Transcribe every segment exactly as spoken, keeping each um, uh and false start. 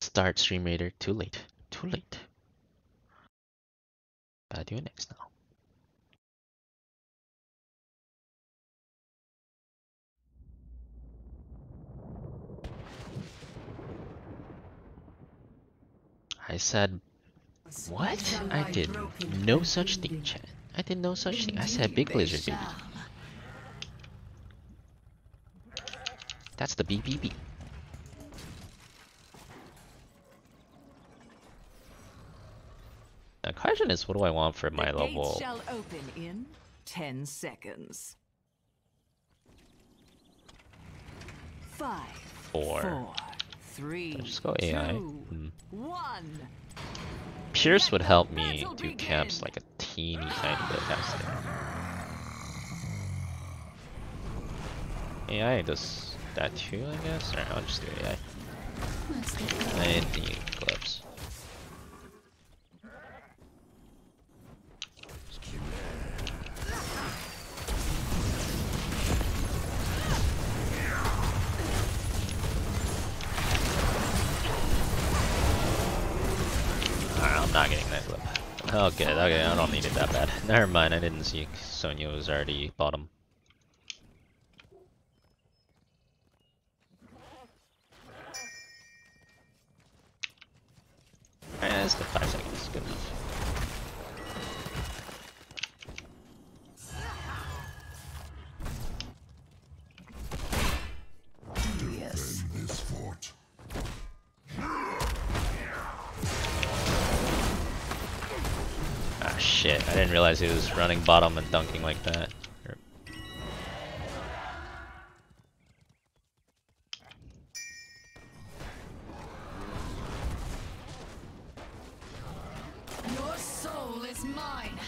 Start Stream Raider. Too late. Too late. Gotta do it next now. I said, what? I did no such thing, chat. I did no such thing. I said big blizzard, baby. That's the B B B. The question is, what do I want for my level? The gate shall open in ten seconds. Five, four, four three, I'll just go A I. Two, mm. one. Pierce would help me do camps like a teeny tiny bit faster. A I does that too, I guess. Alright, I'll just do A I. I need gloves. Not getting that clip. Oh good, okay, I don't need it that bad. Never mind, I didn't see Sonya was already bottom. Alright, that's good, five seconds, good enough. Shit, I didn't realize he was running bottom and dunking like that. Your soul is mine.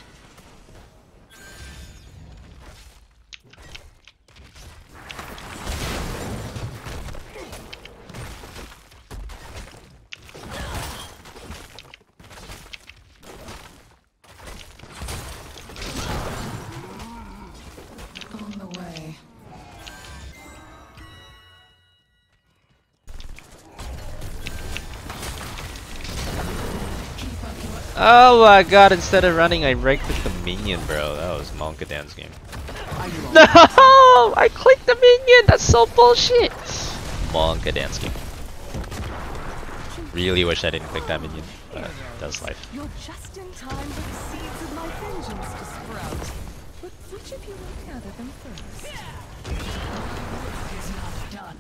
Oh my god, instead of running, I right clicked the minion, bro. That was Monkadan's game. No! I clicked the minion! That's so bullshit! Monkadan's game. Really wish I didn't click that minion, but that's life. You're just in time for the seeds of my vengeance to sprout. But which of you will gather them first? It is not done.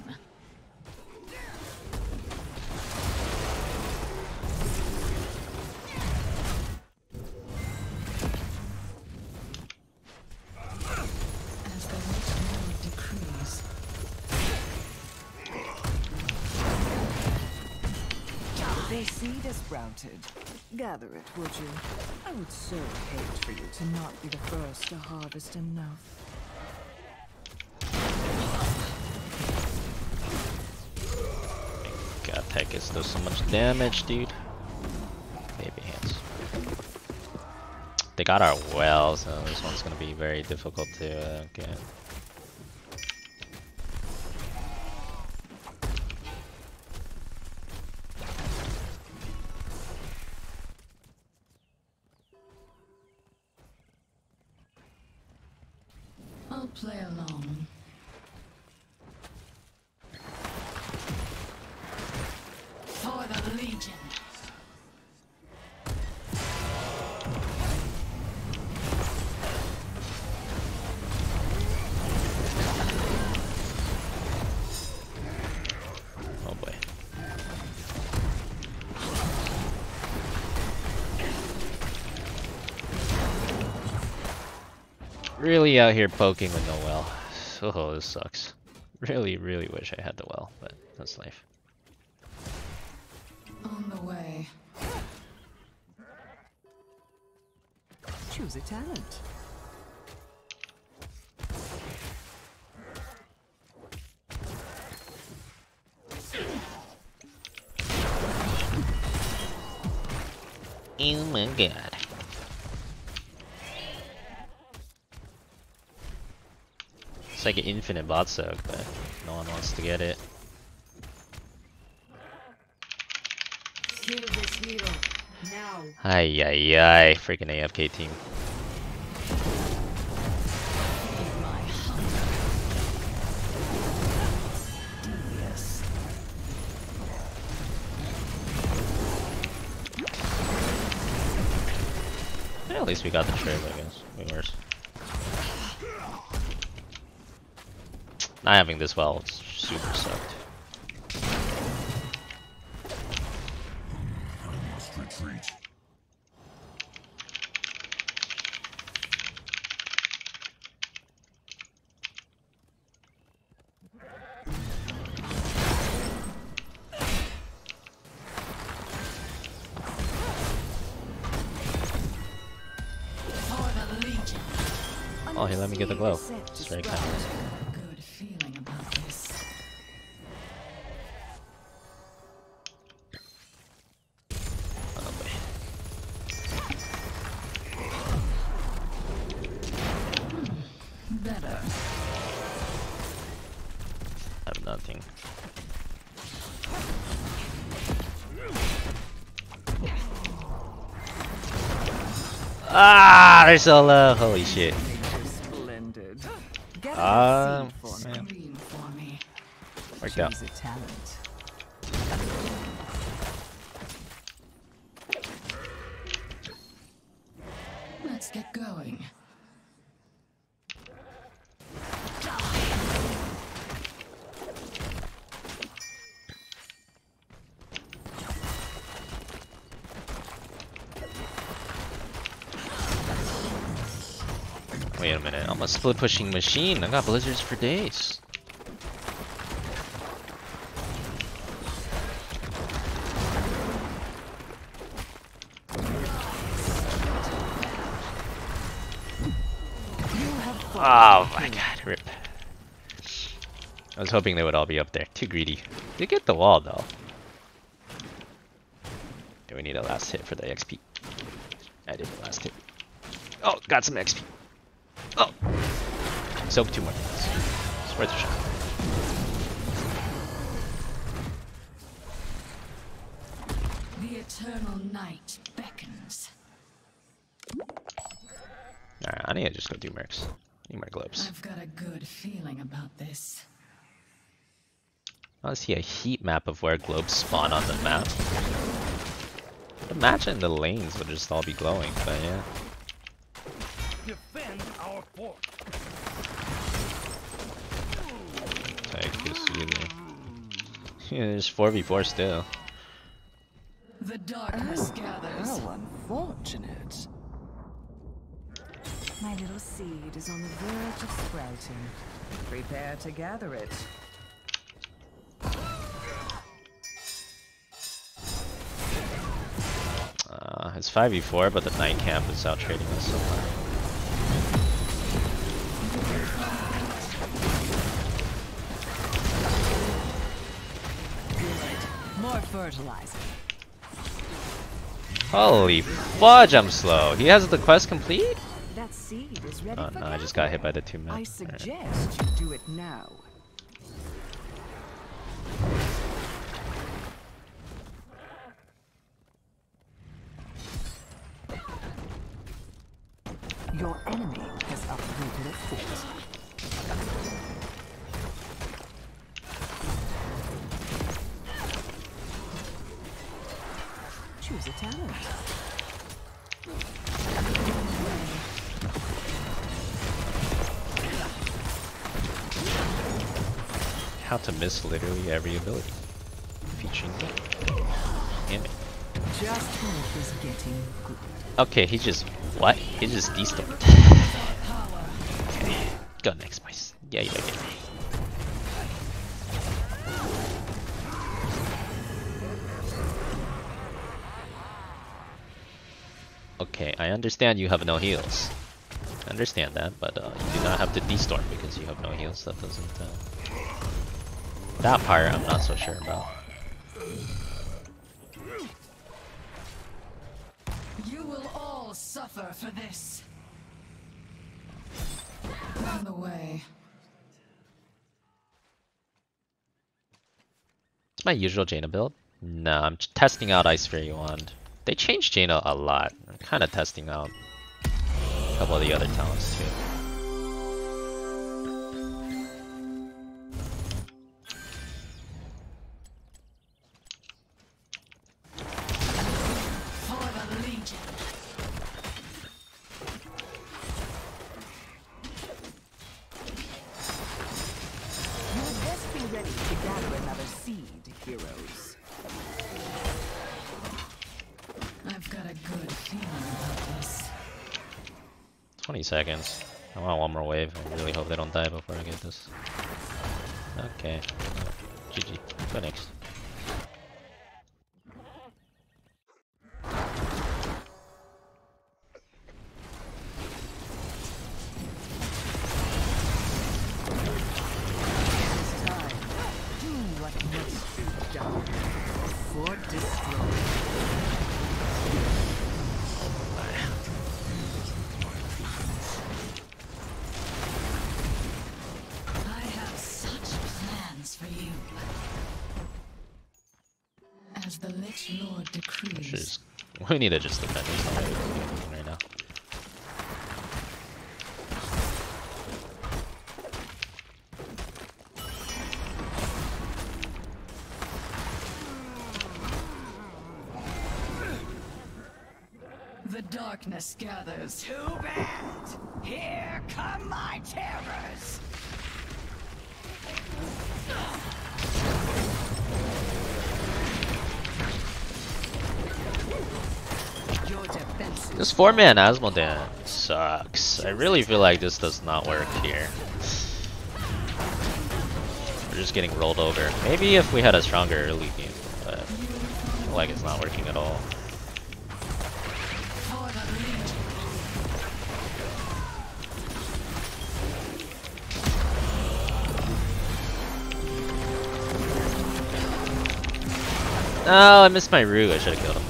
Seed is sprouted. Gather it, would you? I would so hate for you to not be the first to harvest enough. God, that gets does so much damage, dude. Baby hands. They got our well, so this one's gonna be very difficult to uh, get. Play along. For the Legion. Oh boy. Really out here poking with no well. Oh, this sucks. Really, really wish I had the well, but that's life. On the way. Choose a talent. Oh my god. It's like an infinite bot soak, but no one wants to get it. Kill this hero now. Ay, ay, ay. Freaking A F K team. At least we got the trip, I guess. Way worse. Not having this well, it's super sucked. I must retreat. Oh, hey, let me get the glow. It's very kind. Good feeling about this. Oh boy. Better. I have nothing. Ah, they're so low. Holy shit. Uh, man. Worked out. Let's get going. Wait a minute, I'm a split pushing machine. I got blizzards for days. Oh my god, rip. I was hoping they would all be up there. Too greedy. They get the wall though. Do we need a last hit for the X P? I did the last hit. Oh, got some X P. Oh! Soak two more minutes. It's worth a shot. The eternal night beckons. Alright, I need to just go do mercs. I need more globes. I've got a good feeling about this. I want to see a heat map of where globes spawn on the map. I'd imagine the lanes would just all be glowing, but yeah. Defend our fort. Take this either. Yeah, there's four v four still. The darkness oh, gathers. How unfortunate. My little seed is on the verge of sprouting. Prepare to gather it. Uh, it's five v four, but the night camp is out trading us so far. Fertilizer. Holy fudge, I'm slow. He has the quest complete? That seed is ready. Oh no, I just got hit by the two men. I suggest you do it now. Your enemy has uprooted a fort. Choose a talent. How to miss literally every ability. Featuring it. Damn it. Just is getting good. Okay, he just what? He just D-Stormed. Okay. Go next place. Yeah, yeah, yeah. Okay, I understand you have no heals. I understand that, but uh, you do not have to D-Storm because you have no heals. That doesn't... Uh... That part I'm not so sure about. You will all suffer for this. On the way. It's my usual Jaina build. Nah, I'm testing out Ice Fury Wand. They changed Jaina a lot. I'm kind of testing out a couple of the other talents too. twenty seconds. I want one more wave. I really hope they don't die before I get this. Okay. Oh, G G. Go next. We need to just defend this right now. The darkness gathers. Too bad! Here come my terrors! This four man Azmodan sucks. I really feel like this does not work here. We're just getting rolled over. Maybe if we had a stronger early game, but I feel like it's not working at all. Oh, I missed my Rue. I should have killed him.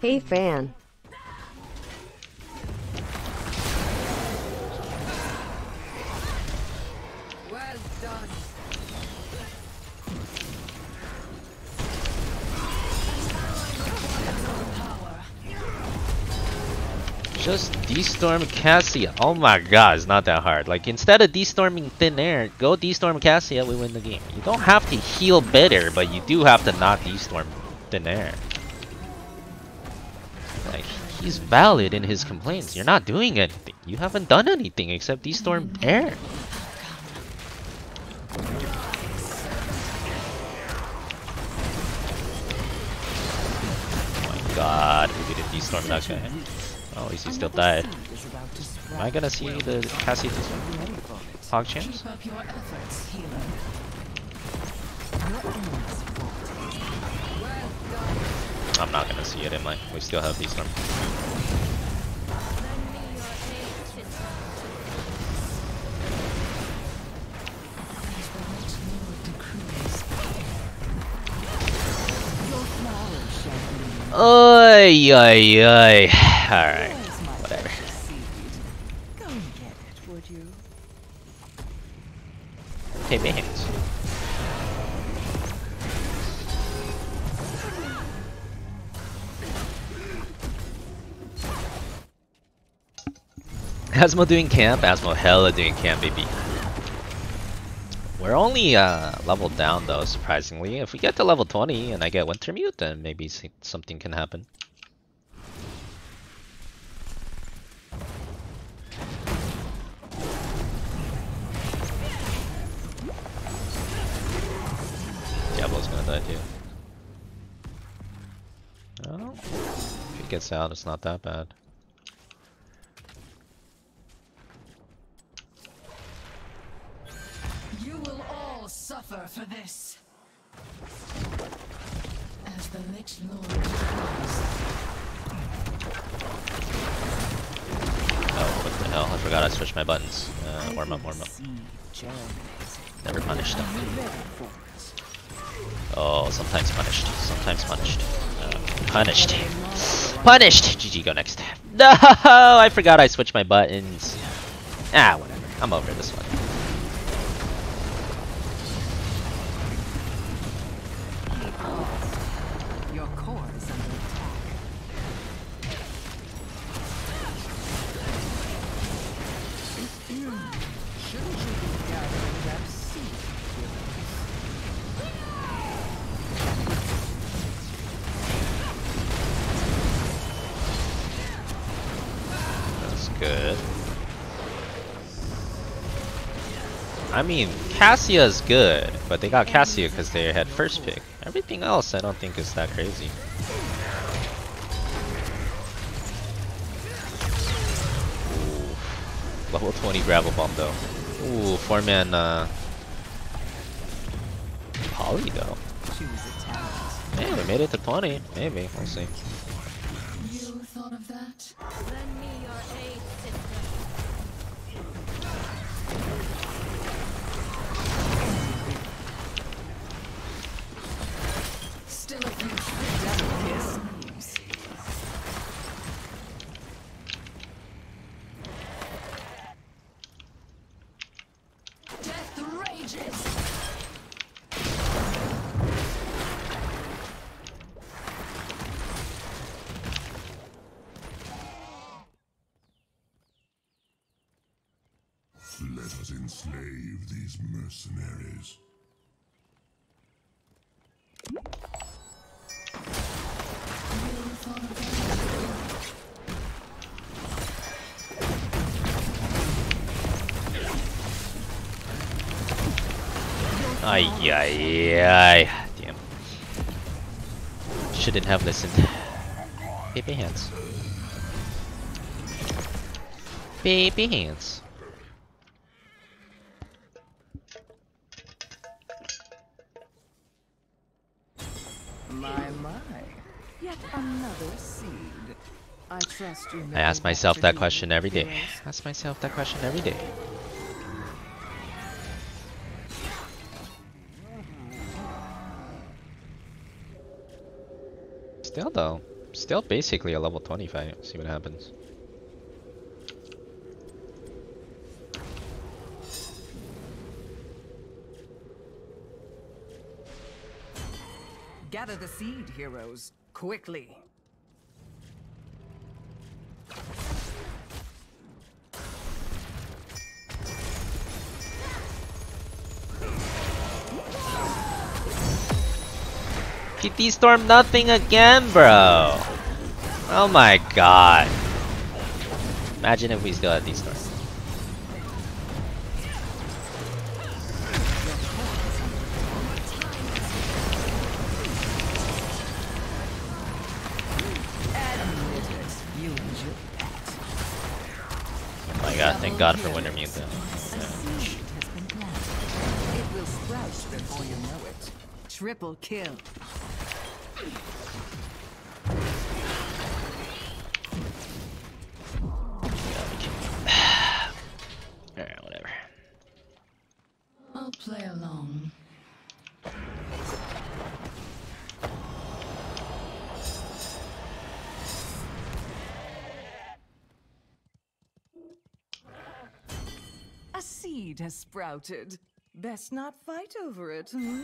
Hey fan. Well done. Just D-Storm Cassia. Oh my god, it's not that hard. Like, instead of D-Storming thin air, go D-Storm Cassia, we win the game. You don't have to heal better, but you do have to not D-Storm thin air. He's valid in his complaints. You're not doing anything. You haven't done anything except D-Storm air. Oh my god, we didn't D-Storm that guy. Oh, at least he still died. Am I gonna see the Cassie D-Storm? Hog champs? I'm not gonna see it, am I? We still have these numbers. Oy, oy, oy. Alright, whatever. Go and get it, would you? Take my hands. Asmo doing camp? Asmo hella doing camp, baby. We're only uh, leveled down though, surprisingly. If we get to level twenty and I get Wintermute, then maybe something can happen. Diablo's gonna die too. Oh, if he gets out, it's not that bad. You will all suffer for this. As the Lich Lord comes. Oh, what the hell? I forgot I switched my buttons. Uh, warm up, warm up. Never punished them. Oh, sometimes punished. Sometimes punished. Uh, punished. Punished! G G, go next. No! I forgot I switched my buttons. Ah, whatever. I'm over this one. I mean, Cassia's good, but they got Cassia because they had first pick. Everything else I don't think is that crazy. Ooh. Level twenty Gravel Bomb though. Ooh, four man uh, Poly though. Man, we made it to twenty. Maybe, we'll see. You thought of that? Lend me your aid. Let us enslave these mercenaries. Ay, ay, ay. Damn. Shouldn't have listened. Baby hands. Baby hands. My, my. Yet another seed. I trust you. I ask myself that question every day. I ask myself that question every day. Still though, still basically a level twenty fight. See what happens. Gather the seed, heroes, quickly. D-Storm nothing again, bro. Oh my god. Imagine if we still had D-Storm. Oh my god, thank god for Wintermute though. It will sprout before you know it. Triple kill. Alright, whatever. I'll play along. A seed has sprouted. Best not fight over it, hmm?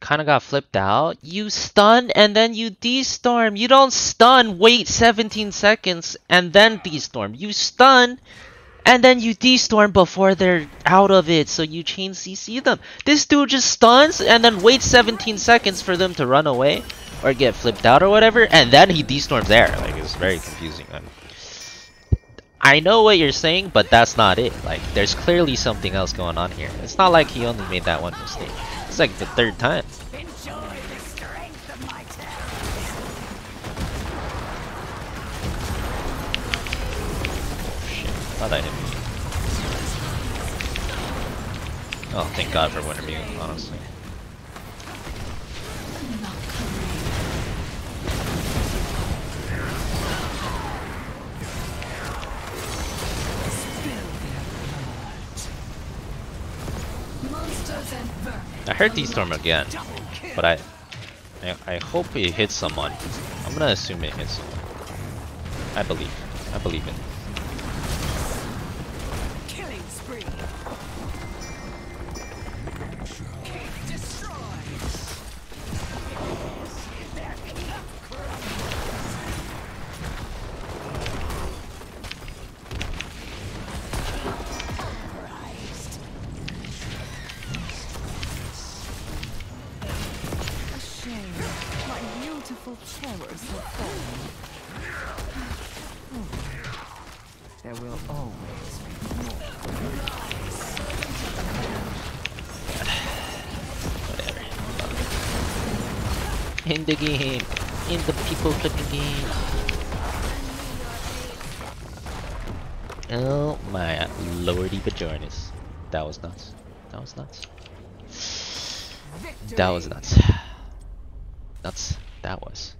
Kinda got flipped out. You stun and then you D-Storm. You don't stun, wait seventeen seconds and then D-Storm. You stun and then you D-Storm before they're out of it, so you chain C C them. This dude just stuns and then waits seventeen seconds for them to run away or get flipped out or whatever, and then he D-Storms there. Like, it's very confusing. I'm, I know what you're saying, but that's not it. Like, there's clearly something else going on here. It's not like he only made that one mistake. It's like the third time. Shit, I thought I didn't. Oh, thank God for Wintermute, honestly. I heard D-Storm again, but I, I, I hope it hits someone. I'm gonna assume it hits someone. I believe. I believe in it. Killing spree. In the game, in the people clipping game. Oh my lordy bajoranis. That was nuts. That was nuts. Victory. That was nuts. Nuts. That was.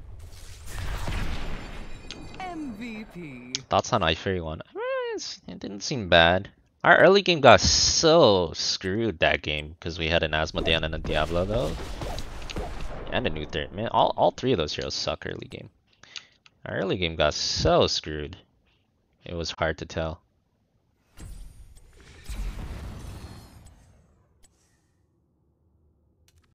M V P. Thoughts on Ice Fury Wand? It didn't seem bad. Our early game got so screwed that game because we had an Azmodan and a Diablo though. And a new third. Man, all, all three of those heroes suck early game. Our early game got so screwed. It was hard to tell.